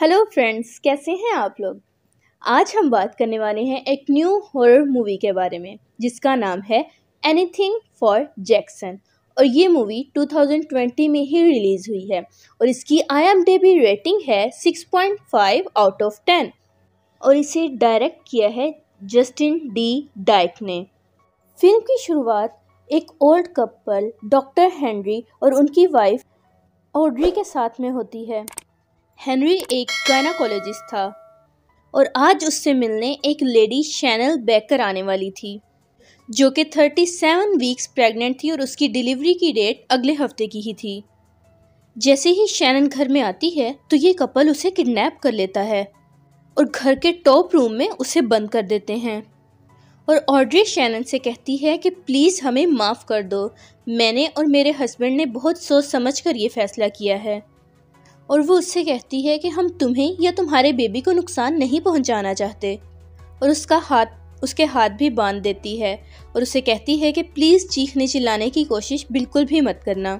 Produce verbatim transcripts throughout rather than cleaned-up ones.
Hello friends, कैसे हैं आप लोग। आज हम बात करने वाले हैं एक न्यू हॉरर मूवी के बारे में जिसका नाम है एनीथिंग फॉर जैक्सन। और ये मूवी दो हज़ार बीस में ही रिलीज़ हुई है और इसकी I M D B rating है six point five out of ten और इसे डायरेक्ट किया है जस्टिन डी डाइक ने। फिल्म की शुरुआत एक ओल्ड कपल डॉक्टर हेनरी और उनकी वाइफ ऑड्री के साथ में होती है। हेनरी एक गायनाकोलॉजिस्ट था और आज उससे मिलने एक लेडी शैनल बेकर आने वाली थी जो कि सैंतीस वीक्स प्रेग्नेंट थी और उसकी डिलीवरी की डेट अगले हफ्ते की ही थी। जैसे ही शैनन घर में आती है तो ये कपल उसे किडनैप कर लेता है और घर के टॉप रूम में उसे बंद कर देते हैं। और ऑड्री शैनन से कहती है कि प्लीज़ हमें माफ़ कर दो, मैंने और मेरे हस्बैंड ने बहुत सोच समझ कर ये फ़ैसला किया है। और वो उससे कहती है कि हम तुम्हें या तुम्हारे बेबी को नुकसान नहीं पहुंचाना चाहते और उसका हाथ उसके हाथ भी बांध देती है और उसे कहती है कि प्लीज़ चीखने चिल्लाने की कोशिश बिल्कुल भी मत करना।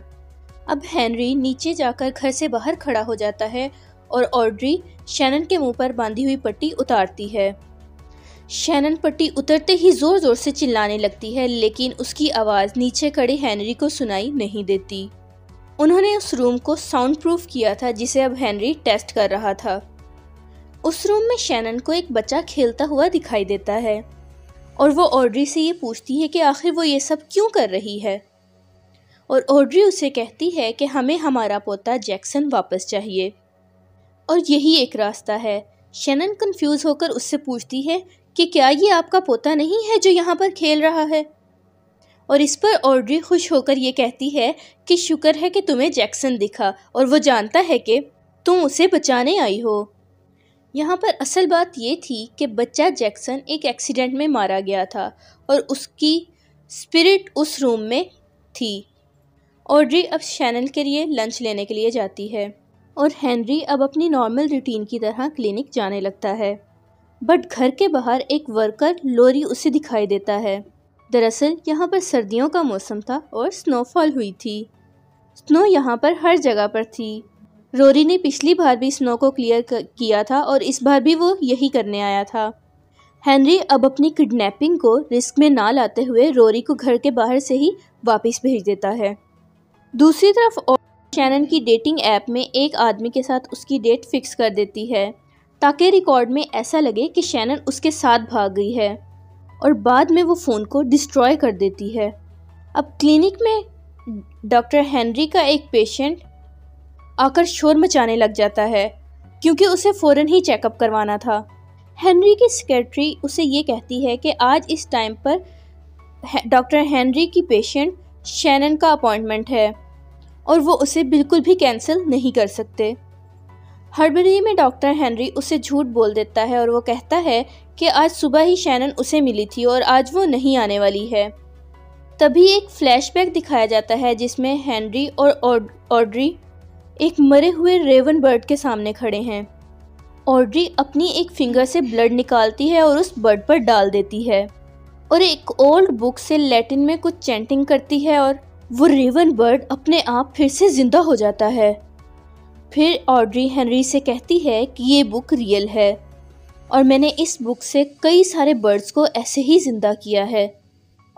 अब हेनरी नीचे जाकर घर से बाहर खड़ा हो जाता है और ऑड्री शैनन के मुंह पर बांधी हुई पट्टी उतारती है। शैनन पट्टी उतरते ही ज़ोर ज़ोर से चिल्लाने लगती है लेकिन उसकी आवाज़ नीचे खड़े हेनरी को सुनाई नहीं देती। उन्होंने उस रूम को साउंड प्रूफ किया था जिसे अब हेनरी टेस्ट कर रहा था। उस रूम में शैनन को एक बच्चा खेलता हुआ दिखाई देता है और वो ऑड्री से ये पूछती है कि आखिर वो ये सब क्यों कर रही है। और ऑड्री उसे कहती है कि हमें हमारा पोता जैक्सन वापस चाहिए और यही एक रास्ता है। शैनन कंफ्यूज होकर उससे पूछती है कि क्या ये आपका पोता नहीं है जो यहाँ पर खेल रहा है। और इस पर ऑड्री खुश होकर ये कहती है कि शुक्र है कि तुम्हें जैक्सन दिखा और वो जानता है कि तुम उसे बचाने आई हो। यहाँ पर असल बात ये थी कि बच्चा जैक्सन एक एक्सीडेंट में मारा गया था और उसकी स्पिरिट उस रूम में थी। ऑड्री अब शैनल के लिए लंच लेने के लिए जाती है और हेनरी अब अपनी नॉर्मल रूटीन की तरह क्लिनिक जाने लगता है। बट घर के बाहर एक वर्कर लोरी उसे दिखाई देता है। दरअसल यहाँ पर सर्दियों का मौसम था और स्नोफॉल हुई थी। स्नो यहाँ पर हर जगह पर थी। रोरी ने पिछली बार भी स्नो को क्लियर किया था और इस बार भी वो यही करने आया था। हेनरी अब अपनी किडनैपिंग को रिस्क में ना लाते हुए रोरी को घर के बाहर से ही वापस भेज देता है। दूसरी तरफ शैनन की डेटिंग ऐप में एक आदमी के साथ उसकी डेट फिक्स कर देती है ताकि रिकॉर्ड में ऐसा लगे कि शैनन उसके साथ भाग गई है और बाद में वो फ़ोन को डिस्ट्रॉय कर देती है। अब क्लिनिक में डॉक्टर हेनरी का एक पेशेंट आकर शोर मचाने लग जाता है क्योंकि उसे फ़ौरन ही चेकअप करवाना था। हेनरी की सेक्रेटरी उसे ये कहती है कि आज इस टाइम पर डॉक्टर हेनरी की पेशेंट शैनन का अपॉइंटमेंट है और वो उसे बिल्कुल भी कैंसिल नहीं कर सकते। हड़बड़ी में डॉक्टर हेनरी उसे झूठ बोल देता है और वो कहता है कि आज सुबह ही शैनन उसे मिली थी और आज वो नहीं आने वाली है। तभी एक फ्लैशबैक दिखाया जाता है जिसमें हेनरी और ऑड्री एक मरे हुए रेवन बर्ड के सामने खड़े हैं। ऑड्री अपनी एक फिंगर से ब्लड निकालती है और उस बर्ड पर डाल देती है और एक ओल्ड बुक से लैटिन में कुछ चैंटिंग करती है और वो रेवन बर्ड अपने आप फिर से ज़िंदा हो जाता है। फिर ऑड्री हेनरी से कहती है कि ये बुक रियल है और मैंने इस बुक से कई सारे बर्ड्स को ऐसे ही ज़िंदा किया है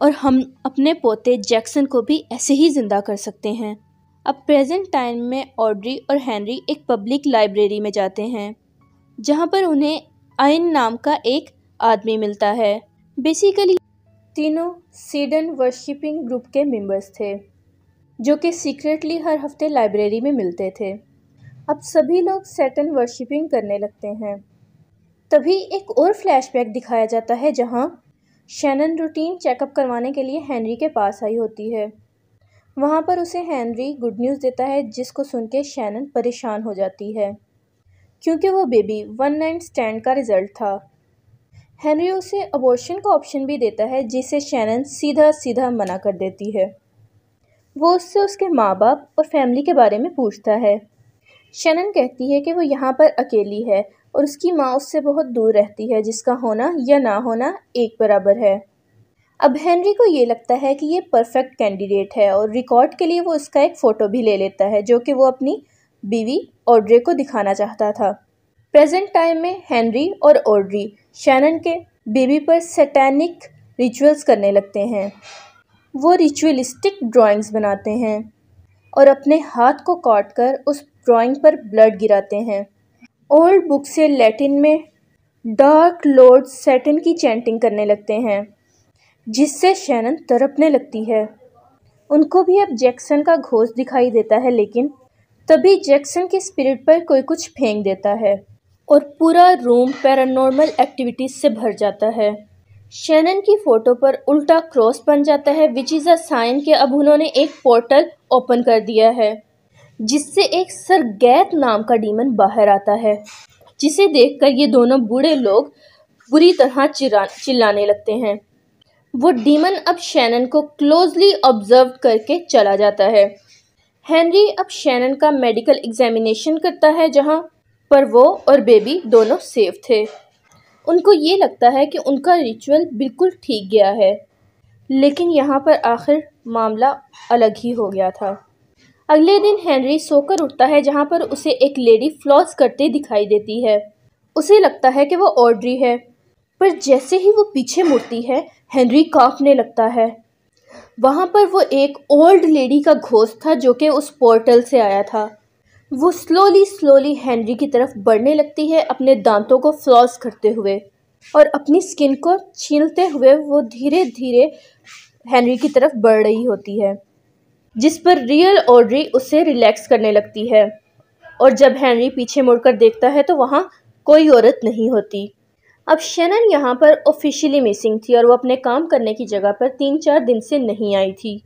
और हम अपने पोते जैक्सन को भी ऐसे ही ज़िंदा कर सकते हैं। अब प्रेजेंट टाइम में ऑड्री और हेनरी एक पब्लिक लाइब्रेरी में जाते हैं जहां पर उन्हें आयन नाम का एक आदमी मिलता है। बेसिकली तीनों सीडन वर्शिपिंग ग्रुप के मेंबर्स थे जो कि सीक्रेटली हर हफ्ते लाइब्रेरी में मिलते थे। अब सभी लोग सैटन वर्शिपिंग करने लगते हैं। तभी एक और फ्लैशबैक दिखाया जाता है जहां शैनन रूटीन चेकअप करवाने के लिए हेनरी के पास आई होती है। वहां पर उसे हेनरी गुड न्यूज़ देता है जिसको सुन के शैनन परेशान हो जाती है क्योंकि वो बेबी वन नाइट स्टैंड का रिज़ल्ट था। हेनरी उसे अबॉर्शन का ऑप्शन भी देता है जिसे शैनन सीधा सीधा मना कर देती है। वो उससे उसके माँ बाप और फैमिली के बारे में पूछता है। शैनन कहती है कि वो यहाँ पर अकेली है और उसकी माँ उससे बहुत दूर रहती है जिसका होना या ना होना एक बराबर है। अब हेनरी को ये लगता है कि ये परफेक्ट कैंडिडेट है और रिकॉर्ड के लिए वो इसका एक फ़ोटो भी ले लेता है जो कि वो अपनी बीवी ऑड्रे को दिखाना चाहता था। प्रेजेंट टाइम में हेनरी और ऑड्री शैनन के बेबी पर सैटेनिक रिचुअल्स करने लगते हैं। वो रिचुअलिस्टिक ड्राइंग्स बनाते हैं और अपने हाथ को काटकर उस ड्राइंग पर ब्लड गिराते हैं। ओल्ड बुक से लैटिन में डार्क लॉर्ड सैटन की चैंटिंग करने लगते हैं, जिससे शैनन तड़पने लगती है। उनको भी अब जैक्सन का घोष दिखाई देता है, लेकिन तभी जैक्सन की स्पिरिट पर कोई कुछ फेंक देता है और पूरा रूम पैरानॉर्मल एक्टिविटीज से भर जाता है। शैनन की फ़ोटो पर उल्टा क्रॉस बन जाता है, विच इज़ अ साइन कि अब उन्होंने एक पोर्टल ओपन कर दिया है, जिससे एक सरगैत नाम का डीमन बाहर आता है, जिसे देखकर ये दोनों बूढ़े लोग बुरी तरह चिरा चिल्लाने लगते हैं। वो डीमन अब शैनन को क्लोजली ऑब्जर्व करके चला जाता है। हेनरी अब शैनन का मेडिकल एग्जामिनेशन करता है, जहां पर वो और बेबी दोनों सेफ थे। उनको ये लगता है कि उनका रिचुअल बिल्कुल ठीक गया है, लेकिन यहाँ पर आखिर मामला अलग ही हो गया था। अगले दिन हेनरी सोकर उठता है, जहाँ पर उसे एक लेडी फ्लॉस करते दिखाई देती है। उसे लगता है कि वो ऑड्री है, पर जैसे ही वो पीछे मुड़ती है हेनरी कांपने लगता है। वहाँ पर वो एक ओल्ड लेडी का घोस्ट था, जो कि उस पोर्टल से आया था। वो स्लोली स्लोली हेनरी की तरफ बढ़ने लगती है, अपने दांतों को फ्लॉस करते हुए और अपनी स्किन को छीलते हुए। वो धीरे धीरे हेनरी की तरफ बढ़ रही होती है, जिस पर रियल ऑड्री उसे रिलैक्स करने लगती है। और जब हेनरी पीछे मुड़कर देखता है तो वहाँ कोई औरत नहीं होती। अब शैनन यहाँ पर ऑफिशियली मिसिंग थी और वो अपने काम करने की जगह पर तीन चार दिन से नहीं आई थी,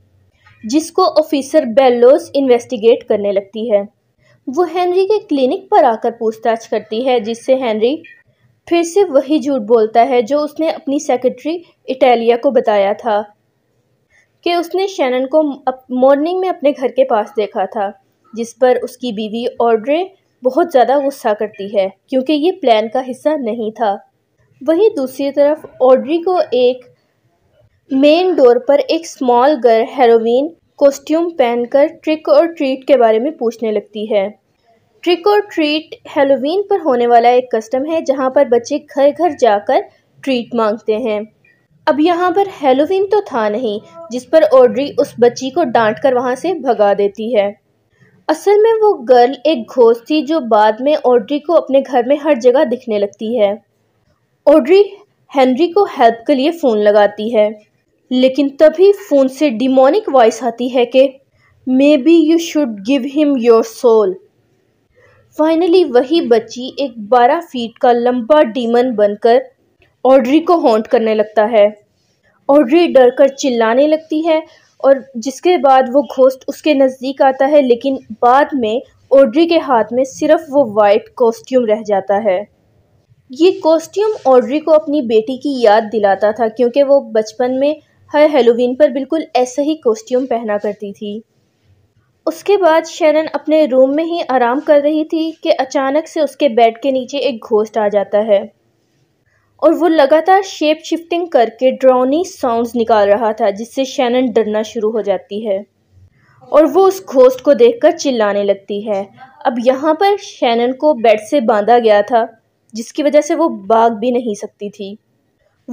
जिसको ऑफिसर बेलोस इन्वेस्टिगेट करने लगती है। वो हेनरी के क्लिनिक पर आकर पूछताछ करती है, जिससे हेनरी फिर से वही झूठ बोलता है जो उसने अपनी सेक्रेटरी इटालिया को बताया था कि उसने शैनन को मॉर्निंग में अपने घर के पास देखा था, जिस पर उसकी बीवी ऑड्रे बहुत ज़्यादा गुस्सा करती है क्योंकि ये प्लान का हिस्सा नहीं था। वहीं दूसरी तरफ ऑड्री को एक मेन डोर पर एक स्मॉल गर्ल हेरोइन कॉस्ट्यूम पहनकर ट्रिक और ट्रीट के बारे में पूछने लगती है। ट्रिक और ट्रीट हेलोवीन पर होने वाला एक कस्टम है, जहां पर बच्चे घर घर जाकर ट्रीट मांगते हैं। अब यहां पर हेलोवीन तो था नहीं, जिस पर ऑड्री उस बच्ची को डांट कर वहां से भगा देती है। असल में वो गर्ल एक घोस्ट थी, जो बाद में ऑड्री को अपने घर में हर जगह दिखने लगती है। ऑड्री हेनरी को हेल्प के लिए फ़ोन लगाती है, लेकिन तभी फ़ोन से डिमोनिक वॉइस आती है कि maybe you should give him your soul. Finally वही बच्ची एक बारह फीट का लंबा डीमन बनकर ऑड्री को हॉन्ट करने लगता है। ऑड्री डर कर चिल्लाने लगती है और जिसके बाद वो घोस्ट उसके नज़दीक आता है, लेकिन बाद में ऑड्री के हाथ में सिर्फ वो वाइट कॉस्ट्यूम रह जाता है। ये कॉस्ट्यूम ऑड्री को अपनी बेटी की याद दिलाता था, क्योंकि वो बचपन में हर हेलोवीन पर बिल्कुल ऐसा ही कॉस्ट्यूम पहना करती थी। उसके बाद शैनन अपने रूम में ही आराम कर रही थी कि अचानक से उसके बेड के नीचे एक घोस्ट आ जाता है और वो लगातार शेप शिफ्टिंग करके ड्रोनी साउंड्स निकाल रहा था, जिससे शैनन डरना शुरू हो जाती है और वो उस घोस्ट को देखकर चिल्लाने लगती है। अब यहाँ पर शैनन को बेड से बांधा गया था, जिसकी वजह से वो भाग भी नहीं सकती थी।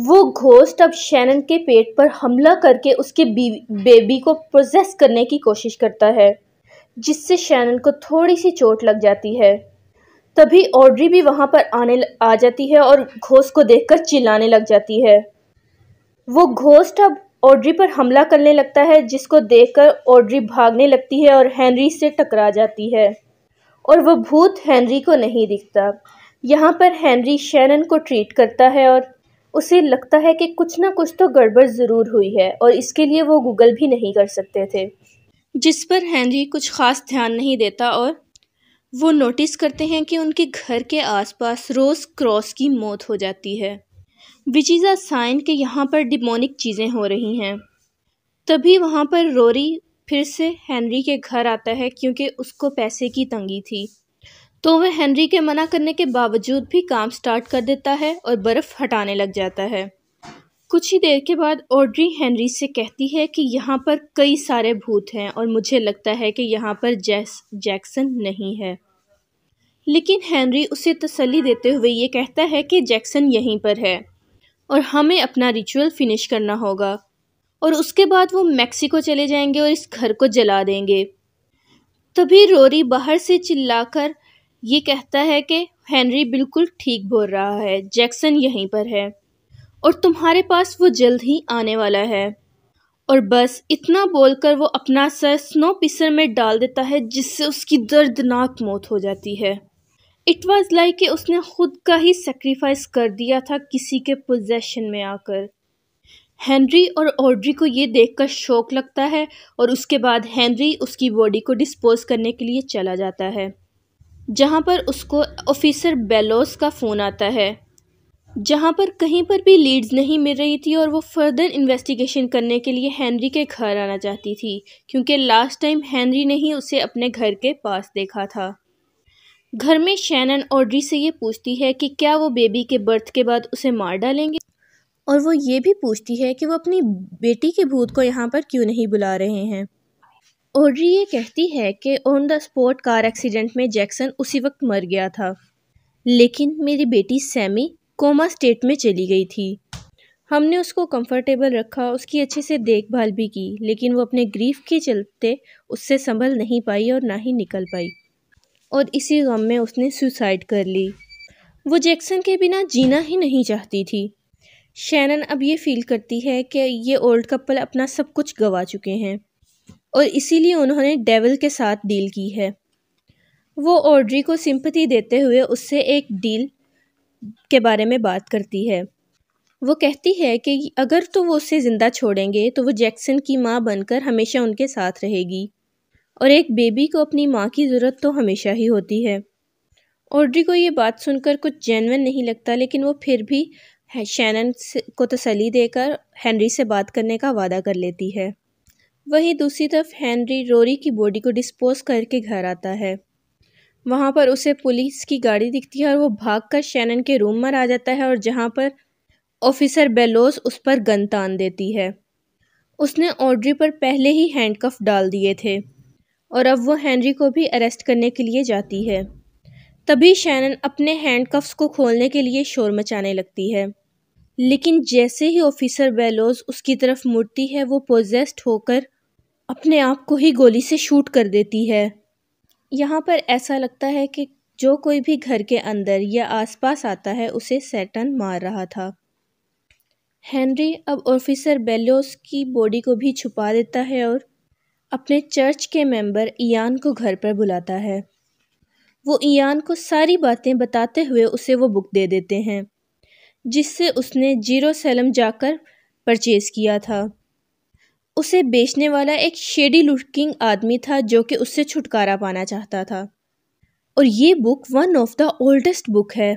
वो घोस्ट अब शैनन के पेट पर हमला करके उसके बेबी को पोजेस करने की कोशिश करता है, जिससे शैनन को थोड़ी सी चोट लग जाती है। तभी ऑड्री भी वहाँ पर आने आ जाती है और घोस्ट को देखकर चिल्लाने लग जाती है। वो घोस्ट अब ऑड्री पर हमला करने लगता है, जिसको देखकर ऑड्री भागने लगती है और हेनरी से टकरा जाती है और वह भूत हेनरी को नहीं दिखता। यहाँ पर हेनरी शैनन को ट्रीट करता है और उसे लगता है कि कुछ ना कुछ तो गड़बड़ ज़रूर हुई है और इसके लिए वो गूगल भी नहीं कर सकते थे, जिस पर हेनरी कुछ ख़ास ध्यान नहीं देता। और वो नोटिस करते हैं कि उनके घर के आसपास रोज़ क्रॉस की मौत हो जाती है, विच इज़ अ साइन कि यहाँ पर डिमोनिक चीज़ें हो रही हैं। तभी वहाँ पर रोरी फिर से हेनरी के घर आता है, क्योंकि उसको पैसे की तंगी थी, तो वह हेनरी के मना करने के बावजूद भी काम स्टार्ट कर देता है और बर्फ़ हटाने लग जाता है। कुछ ही देर के बाद ऑड्री हेनरी से कहती है कि यहाँ पर कई सारे भूत हैं और मुझे लगता है कि यहाँ पर जैस जैक्सन नहीं है। लेकिन हेनरी उसे तसल्ली देते हुए ये कहता है कि जैक्सन यहीं पर है और हमें अपना रिचुअल फिनिश करना होगा और उसके बाद वो मैक्सिको चले जाएंगे और इस घर को जला देंगे। तभी रोरी बाहर से चिल्लाकर ये कहता है कि हेनरी बिल्कुल ठीक बोल रहा है, जैक्सन यहीं पर है और तुम्हारे पास वो जल्द ही आने वाला है। और बस इतना बोलकर वो अपना सर स्नो पिसर में डाल देता है जिससे उसकी दर्दनाक मौत हो जाती है। इट वाज लाइक कि उसने खुद का ही सेक्रीफाइस कर दिया था किसी के पोजेशन में आकर। हेनरी और ऑड्री को ये देखकर शौक लगता है और उसके बाद हेनरी उसकी बॉडी को डिस्पोज करने के लिए चला जाता है, जहाँ पर उसको ऑफिसर बेलोस का फ़ोन आता है, जहाँ पर कहीं पर भी लीड्स नहीं मिल रही थी और वो फर्दर इन्वेस्टिगेशन करने के लिए हेनरी के घर आना चाहती थी क्योंकि लास्ट टाइम हेनरी ने ही उसे अपने घर के पास देखा था। घर में शैनन ऑड्री से ये पूछती है कि क्या वो बेबी के बर्थ के बाद उसे मार डालेंगे और वो ये भी पूछती है कि वो अपनी बेटी के भूत को यहाँ पर क्यों नहीं बुला रहे हैं। ऑड्री ये कहती है कि on the spot car accident में जैक्सन उसी वक्त मर गया था लेकिन मेरी बेटी सैमी कोमा स्टेट में चली गई थी, हमने उसको कंफर्टेबल रखा, उसकी अच्छे से देखभाल भी की लेकिन वो अपने ग्रीफ के चलते उससे संभल नहीं पाई और ना ही निकल पाई और इसी गम में उसने सुसाइड कर ली। वो जैक्सन के बिना जीना ही नहीं चाहती थी। शैनन अब ये फील करती है कि ये ओल्ड कपल अपना सब कुछ गवा चुके हैं और इसीलिए उन्होंने डेविल के साथ डील की है। वो ऑड्री को सिंपैथी देते हुए उससे एक डील के बारे में बात करती है। वो कहती है कि अगर तो वो उसे ज़िंदा छोड़ेंगे तो वो जैक्सन की माँ बनकर हमेशा उनके साथ रहेगी और एक बेबी को अपनी माँ की ज़रूरत तो हमेशा ही होती है। ऑड्री को ये बात सुनकर कुछ जेन्युइन नहीं लगता लेकिन वो फिर भी शैनन को तसल्ली देकर हेनरी से बात करने का वादा कर लेती है। वहीं दूसरी तरफ हेनरी रोरी की बॉडी को डिस्पोज करके घर आता है। वहाँ पर उसे पुलिस की गाड़ी दिखती है और वो भागकर शैनन के रूम में आ जाता है और जहाँ पर ऑफिसर बेलोस उस पर गन तान देती है। उसने ऑड्री पर पहले ही हैंडकफ डाल दिए थे और अब वो हेनरी को भी अरेस्ट करने के लिए जाती है। तभी शैनन अपने हैंडकफ्स को खोलने के लिए शोर मचाने लगती है लेकिन जैसे ही ऑफिसर बेलोस उसकी तरफ मुड़ती है वो पोजेस्ड होकर अपने आप को ही गोली से शूट कर देती है। यहाँ पर ऐसा लगता है कि जो कोई भी घर के अंदर या आसपास आता है उसे सैटन मार रहा था। हेनरी अब ऑफिसर बेलोस की बॉडी को भी छुपा देता है और अपने चर्च के मेंबर इयान को घर पर बुलाता है। वो इयान को सारी बातें बताते हुए उसे वो बुक दे देते हैं जिससे उसने जीरो सेलम जाकर परचेज़ किया था। उसे बेचने वाला एक शेडी लुकिंग आदमी था जो कि उससे छुटकारा पाना चाहता था और ये book one of the oldest book है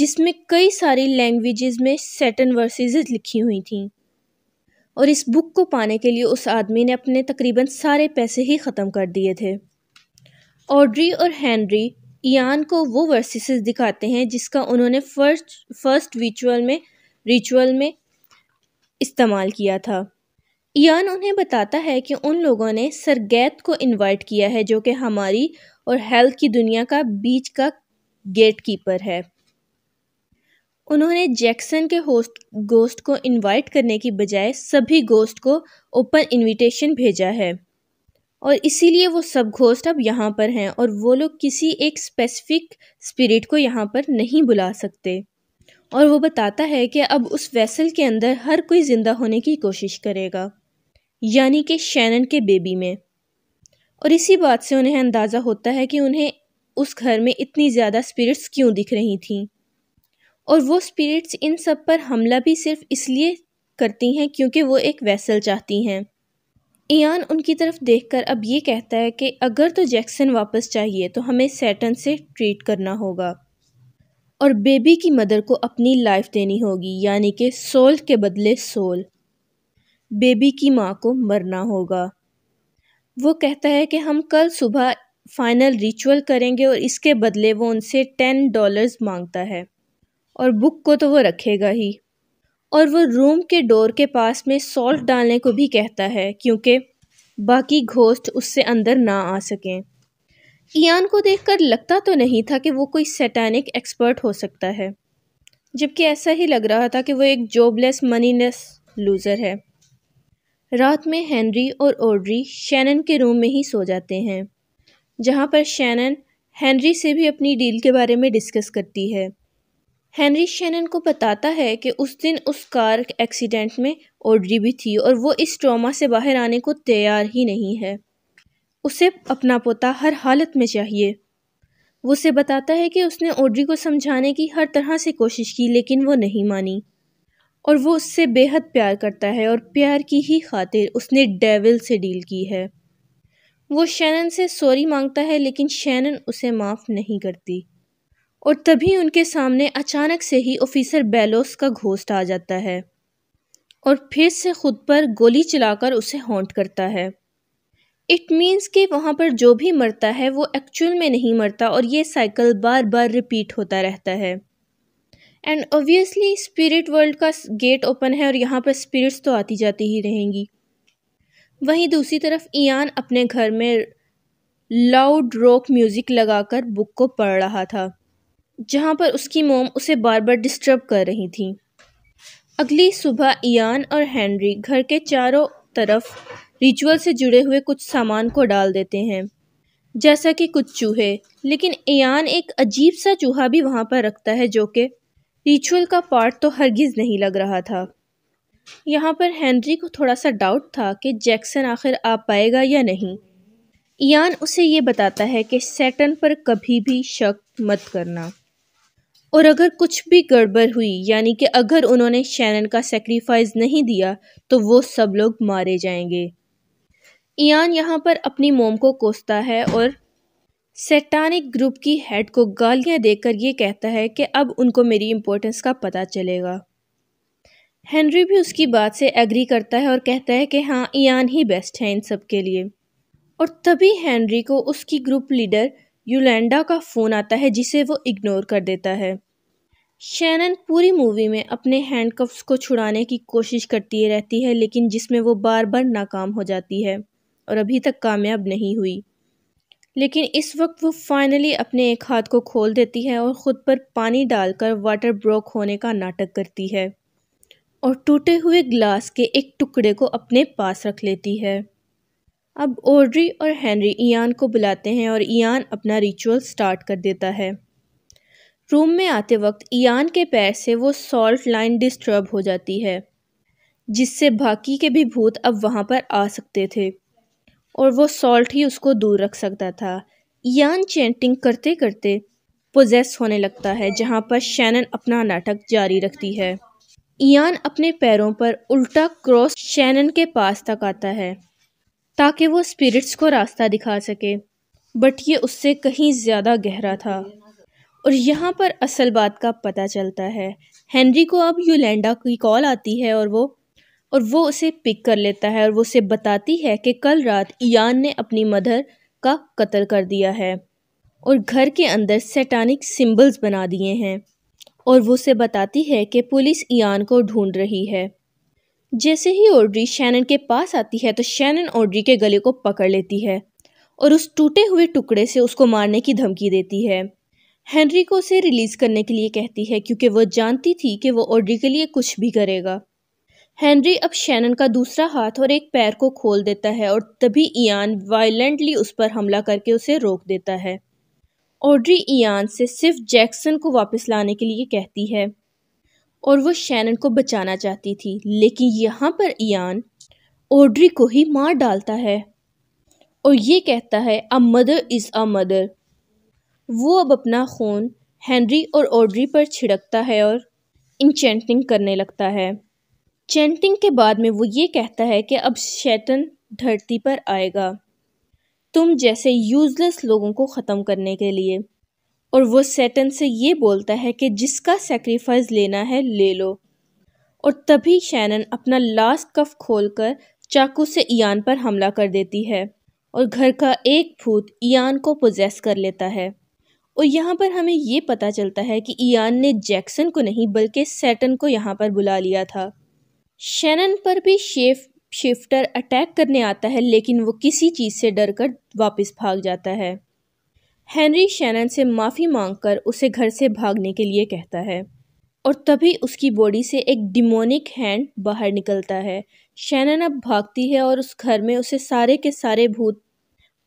जिसमें कई सारी लैंग्वेजेस में सैटन वर्सेस लिखी हुई थी और इस बुक को पाने के लिए उस आदमी ने अपने तकरीबन सारे पैसे ही ख़त्म कर दिए थे। ऑड्री और हेनरी इयान को वो वर्सेस दिखाते हैं जिसका उन्होंने फर्स्ट फर्स्ट रिचुअल में रिचुअल में इस्तेमाल किया था। इयान उन्हें बताता है कि उन लोगों ने सरगैत को इनवाइट किया है जो कि हमारी और हेल्थ की दुनिया का बीच का गेटकीपर है। उन्होंने जैक्सन के होस्ट गोस्ट को इनवाइट करने की बजाय सभी गोस्ट को ओपन इनविटेशन भेजा है और इसीलिए वो सब घोस्ट अब यहाँ पर हैं और वो लोग किसी एक स्पेसिफिक स्पिरिट को यहाँ पर नहीं बुला सकते। और वो बताता है कि अब उस वेसल के अंदर हर कोई ज़िंदा होने की कोशिश करेगा, यानी कि शैनन के बेबी में। और इसी बात से उन्हें अंदाज़ा होता है कि उन्हें उस घर में इतनी ज़्यादा स्पिरिट्स क्यों दिख रही थीं और वो स्पिरिट्स इन सब पर हमला भी सिर्फ इसलिए करती हैं क्योंकि वो एक वेसल चाहती हैं। इयान उनकी तरफ देखकर अब ये कहता है कि अगर तो जैक्सन वापस चाहिए तो हमें सैटन से ट्रीट करना होगा और बेबी की मदर को अपनी लाइफ देनी होगी, यानी कि सोल के बदले सोल, बेबी की माँ को मरना होगा। वो कहता है कि हम कल सुबह फाइनल रिचुअल करेंगे और इसके बदले वो उनसे टेन डॉलर्स मांगता है और बुक को तो वो रखेगा ही। और वो रूम के डोर के पास में सॉल्ट डालने को भी कहता है क्योंकि बाकी घोस्ट उससे अंदर ना आ सकें। इयान को देखकर लगता तो नहीं था कि वो कोई सैटेनिक एक्सपर्ट हो सकता है, जबकि ऐसा ही लग रहा था कि वो एक जॉबलेस मनीलेस लूज़र है। रात में हेनरी और ऑड्री शैनन के रूम में ही सो जाते हैं, जहां पर शैनन हेनरी से भी अपनी डील के बारे में डिस्कस करती है। हेनरी शैनन को बताता है कि उस दिन उस कार एक्सीडेंट में ऑड्री भी थी और वो इस ट्रॉमा से बाहर आने को तैयार ही नहीं है, उसे अपना पोता हर हालत में चाहिए। वो उसे बताता है कि उसने ऑड्री को समझाने की हर तरह से कोशिश की, लेकिन वो नहीं मानी और वो उससे बेहद प्यार करता है और प्यार की ही खातिर उसने डेविल से डील की है। वो शैनन से सॉरी मांगता है, लेकिन शैनन उसे माफ़ नहीं करती और तभी उनके सामने अचानक से ही ऑफिसर बेलोस का घोस्ट आ जाता है और फिर से खुद पर गोली चलाकर उसे हॉन्ट करता है। इट मीन्स कि वहाँ पर जो भी मरता है वो एक्चुअल में नहीं मरता और ये साइकिल बार बार रिपीट होता रहता है। एंड ऑब्वियसली स्पिरिट वर्ल्ड का गेट ओपन है और यहाँ पर स्पिरिट्स तो आती जाती ही रहेंगी। वहीं दूसरी तरफ इयान अपने घर में लाउड रॉक म्यूज़िक लगाकर बुक को पढ़ रहा था, जहाँ पर उसकी मोम उसे बार बार डिस्टर्ब कर रही थी। अगली सुबह इयान और हेनरी घर के चारों तरफ रिचुअल से जुड़े हुए कुछ सामान को डाल देते हैं, जैसा कि कुछ चूहे, लेकिन इयान एक अजीब सा चूहा भी वहाँ पर रखता है जो कि रिचुअल का पार्ट तो हरगिज़ नहीं लग रहा था। यहाँ पर हेनरी को थोड़ा सा डाउट था कि जैक्सन आखिर आ पाएगा या नहीं। इयान उसे ये बताता है कि सैटर्न पर कभी भी शक मत करना और अगर कुछ भी गड़बड़ हुई, यानी कि अगर उन्होंने शैनन का सेक्रीफाइस नहीं दिया तो वो सब लोग मारे जाएंगे। इयान यहाँ पर अपनी मोम को कोसता है और सैटानिक ग्रुप की हेड को गालियाँ देकर ये कहता है कि अब उनको मेरी इम्पोर्टेंस का पता चलेगा। हेनरी भी उसकी बात से एग्री करता है और कहता है कि हाँ, इयान ही बेस्ट है इन सब के लिए। और तभी हेनरी को उसकी ग्रुप लीडर युलेंडा का फ़ोन आता है, जिसे वो इग्नोर कर देता है। शैनन पूरी मूवी में अपने हैंडकफ्स को छुड़ाने की कोशिश करती रहती है, लेकिन जिसमें वो बार बार नाकाम हो जाती है और अभी तक कामयाब नहीं हुई। लेकिन इस वक्त वो फाइनली अपने एक हाथ को खोल देती है और ख़ुद पर पानी डालकर वाटर ब्रोक होने का नाटक करती है और टूटे हुए ग्लास के एक टुकड़े को अपने पास रख लेती है। अब ऑड्री और हेनरी इयान को बुलाते हैं और इयान अपना रिचुअल स्टार्ट कर देता है। रूम में आते वक्त इयान के पैर से वो सॉल्ट लाइन डिस्टर्ब हो जाती है, जिससे बाकी के भी भूत अब वहाँ पर आ सकते थे और वो सॉल्ट ही उसको दूर रख सकता था। इयान चैंटिंग करते करते पोजेस होने लगता है, जहाँ पर शैनन अपना नाटक जारी रखती है। इयान अपने पैरों पर उल्टा क्रॉस शैनन के पास तक आता है ताकि वो स्पिरिट्स को रास्ता दिखा सके, बट ये उससे कहीं ज़्यादा गहरा था और यहाँ पर असल बात का पता चलता है। हेनरी को अब युलेंडा की कॉल आती है और वो और वो उसे पिक कर लेता है और वो उसे बताती है कि कल रात इयान ने अपनी मदर का कत्ल कर दिया है और घर के अंदर सैटानिक सिंबल्स बना दिए हैं और वो उसे बताती है कि पुलिस इयान को ढूंढ रही है। जैसे ही ऑड्री शैनन के पास आती है तो शैनन ऑड्री के गले को पकड़ लेती है और उस टूटे हुए टुकड़े से उसको मारने की धमकी देती है। हेनरी को उसे रिलीज़ करने के लिए कहती है क्योंकि वो जानती थी कि वो ऑड्री के लिए कुछ भी करेगा। हेनरी अब शैनन का दूसरा हाथ और एक पैर को खोल देता है और तभी इयान वायलेंटली उस पर हमला करके उसे रोक देता है। ऑड्री इयान से सिर्फ जैक्सन को वापस लाने के लिए कहती है और वो शैनन को बचाना चाहती थी, लेकिन यहाँ पर इयान ऑड्री को ही मार डालता है और ये कहता है a mother is a mother. वो अब अपना खून हेनरी और ऑड्री पर छिड़कता है और इंचेंटिंग करने लगता है। चेंटिंग के बाद में वो ये कहता है कि अब शैतान धरती पर आएगा तुम जैसे यूज़लेस लोगों को ख़त्म करने के लिए, और वो शैतान से ये बोलता है कि जिसका सैक्रिफाइस लेना है ले लो। और तभी शैनन अपना लास्ट कफ खोलकर चाकू से इयान पर हमला कर देती है और घर का एक भूत इयान को पोजेस कर लेता है और यहाँ पर हमें ये पता चलता है कि इयान ने जैक्सन को नहीं बल्कि शैतान को यहाँ पर बुला लिया था। शैनन पर भी शेफ शिफ्टर अटैक करने आता है, लेकिन वो किसी चीज़ से डरकर वापस भाग जाता है हेनरी शैनन से माफ़ी मांगकर उसे घर से भागने के लिए कहता है और तभी उसकी बॉडी से एक डिमोनिक हैंड बाहर निकलता है। शैनन अब भागती है और उस घर में उसे सारे के सारे भूत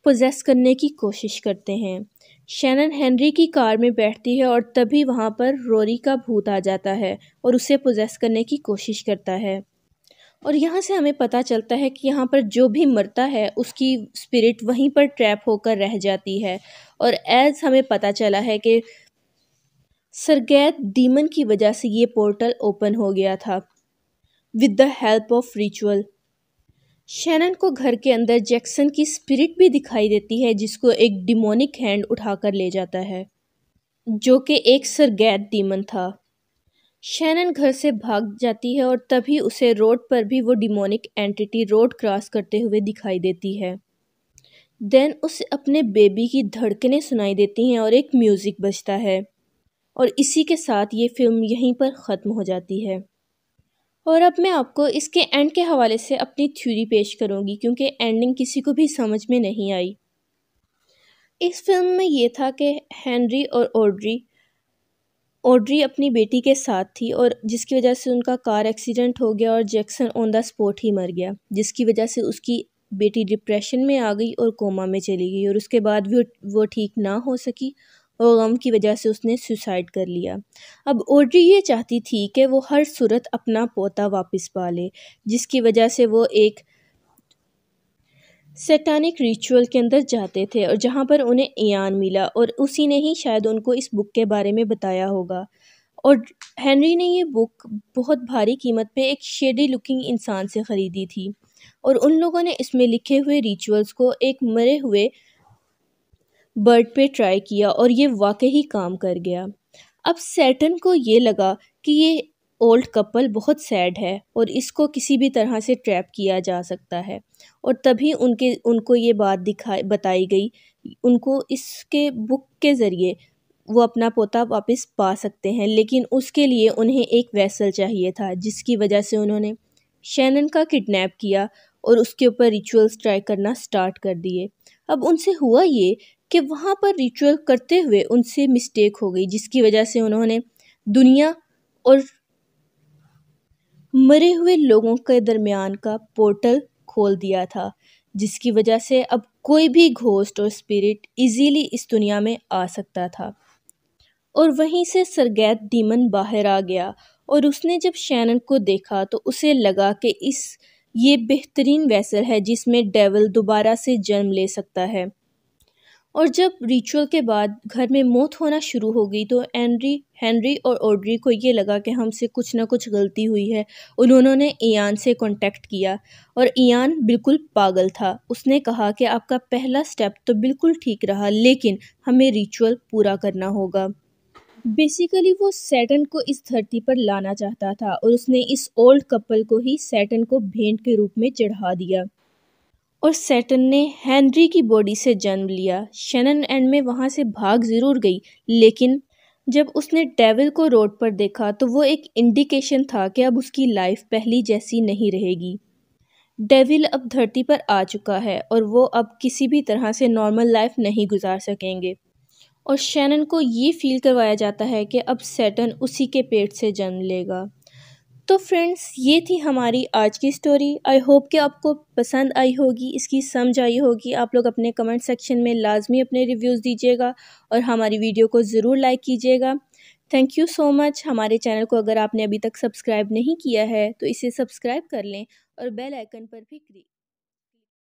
पोजेस करने की कोशिश करते हैं। शैनन हेनरी की कार में बैठती है और तभी वहाँ पर रोरी का भूत आ जाता है और उसे पोजेस करने की कोशिश करता है। और यहाँ से हमें पता चलता है कि यहाँ पर जो भी मरता है उसकी स्पिरिट वहीं पर ट्रैप होकर रह जाती है। और एज हमें पता चला है कि सरगैत डीमन की वजह से ये पोर्टल ओपन हो गया था with the help of ritual. Shannon को घर के अंदर जैक्सन की स्पिरिट भी दिखाई देती है जिसको एक डिमोनिक हैंड उठाकर ले जाता है जो कि एक सरगैत डीमन था। शैनन घर से भाग जाती है और तभी उसे रोड पर भी वो डिमोनिक एंटिटी रोड क्रॉस करते हुए दिखाई देती है। देन उसे अपने बेबी की धड़कनें सुनाई देती हैं और एक म्यूज़िक बजता है और इसी के साथ ये फिल्म यहीं पर ख़त्म हो जाती है। और अब मैं आपको इसके एंड के हवाले से अपनी थ्योरी पेश करूंगी क्योंकि एंडिंग किसी को भी समझ में नहीं आई। इस फिल्म में ये था कि हेनरी और ऑड्री ऑड्री अपनी बेटी के साथ थी और जिसकी वजह से उनका कार एक्सीडेंट हो गया और जैक्सन ऑन द स्पॉट ही मर गया जिसकी वजह से उसकी बेटी डिप्रेशन में आ गई और कोमा में चली गई और उसके बाद भी वो ठीक ना हो सकी और गम की वजह से उसने सुसाइड कर लिया। अब ऑड्री ये चाहती थी कि वो हर सूरत अपना पोता वापस पा ले जिसकी वजह से वो एक सैटानिक रिचुअल के अंदर जाते थे और जहाँ पर उन्हें इयान मिला और उसी ने ही शायद उनको इस बुक के बारे में बताया होगा। और हेनरी ने ये बुक बहुत भारी कीमत पे एक शेडी लुकिंग इंसान से ख़रीदी थी और उन लोगों ने इसमें लिखे हुए रिचुअल्स को एक मरे हुए बर्ड पे ट्राई किया और ये वाकई ही काम कर गया। अब सैटन को ये लगा कि ये ओल्ड कपल बहुत सैड है और इसको किसी भी तरह से ट्रैप किया जा सकता है और तभी उनके उनको ये बात दिखाई बताई गई। उनको इसके बुक के ज़रिए वो अपना पोता वापस पा सकते हैं लेकिन उसके लिए उन्हें एक वेसल चाहिए था जिसकी वजह से उन्होंने शैनन का किडनैप किया और उसके ऊपर रिचुअल्स ट्राई करना स्टार्ट कर दिए। अब उनसे हुआ ये कि वहाँ पर रिचुअल करते हुए उनसे मिस्टेक हो गई जिसकी वजह से उन्होंने दुनिया और मरे हुए लोगों के दरमियान का पोर्टल खोल दिया था जिसकी वजह से अब कोई भी घोस्ट और स्पिरिट इजीली इस दुनिया में आ सकता था। और वहीं से सरगैत डीमन बाहर आ गया और उसने जब शैनन को देखा तो उसे लगा कि इस ये बेहतरीन वेसल है जिसमें डेविल दोबारा से जन्म ले सकता है। और जब रिचुअल के बाद घर में मौत होना शुरू हो गई तो हेनरी हेनरी और ऑड्री को ये लगा कि हमसे कुछ ना कुछ गलती हुई है। उन्होंने इयान से कांटेक्ट किया और इयान बिल्कुल पागल था। उसने कहा कि आपका पहला स्टेप तो बिल्कुल ठीक रहा लेकिन हमें रिचुअल पूरा करना होगा। बेसिकली वो सैटन को इस धरती पर लाना चाहता था और उसने इस ओल्ड कपल को ही सैटन को भेंट के रूप में चढ़ा दिया और सैटन ने हेनरी की बॉडी से जन्म लिया। शैनन एंड में वहाँ से भाग ज़रूर गई लेकिन जब उसने डेविल को रोड पर देखा तो वो एक इंडिकेशन था कि अब उसकी लाइफ पहली जैसी नहीं रहेगी। डेविल अब धरती पर आ चुका है और वो अब किसी भी तरह से नॉर्मल लाइफ नहीं गुजार सकेंगे। और शैनन को ये फील करवाया जाता है कि अब सैटन उसी के पेट से जन्म लेगा। तो फ्रेंड्स, ये थी हमारी आज की स्टोरी। आई होप कि आपको पसंद आई होगी, इसकी समझ आई होगी। आप लोग अपने कमेंट सेक्शन में लाजमी अपने रिव्यूज़ दीजिएगा और हमारी वीडियो को ज़रूर लाइक कीजिएगा। Thank you so much. हमारे चैनल को अगर आपने अभी तक सब्सक्राइब नहीं किया है तो इसे सब्सक्राइब कर लें और बेल आइकन पर भी क्लिक